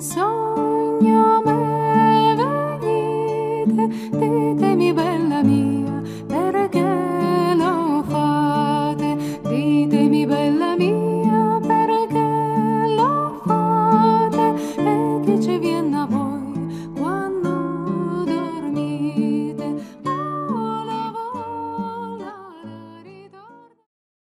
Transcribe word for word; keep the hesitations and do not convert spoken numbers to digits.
Sogno me venite, ditemi bene.